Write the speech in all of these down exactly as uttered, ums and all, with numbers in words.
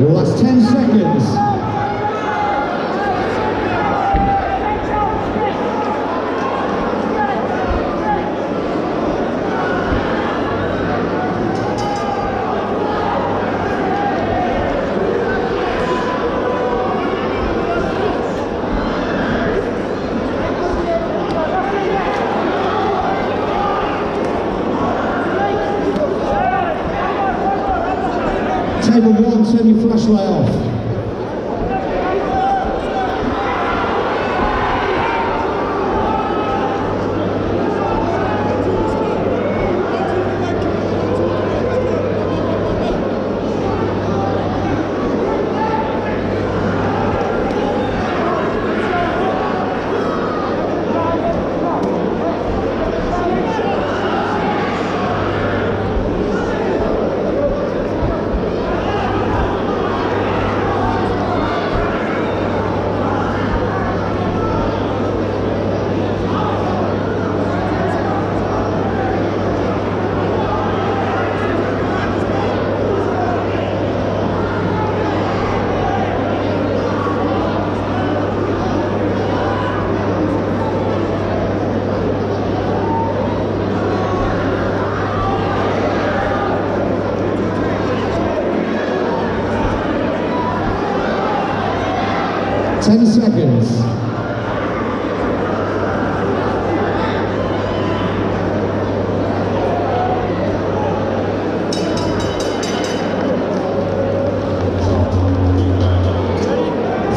Last ten seconds. Table one, turn your flashlight off. Ten seconds.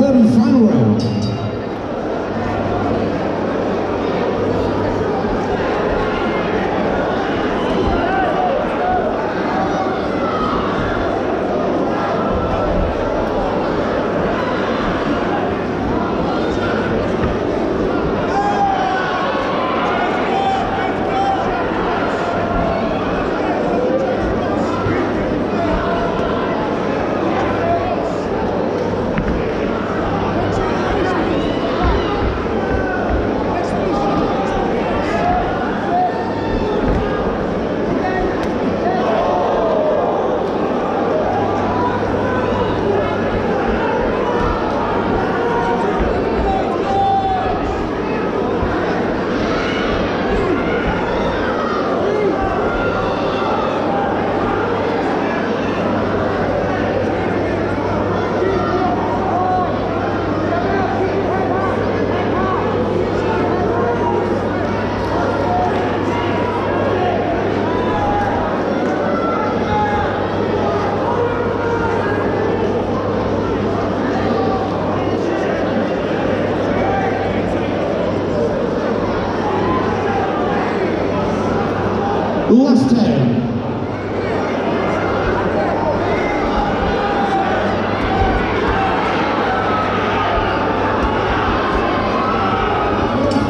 Third and final round. Last ten.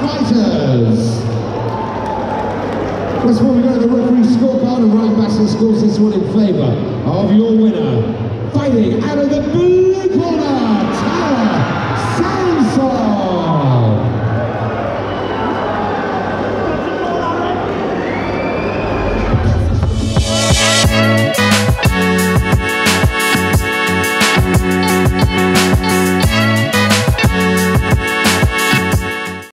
Fighters! That's where we go to the referee scorecard, and Ryan Basson scores this one in favour of your winner. Fighting out of the blue corner.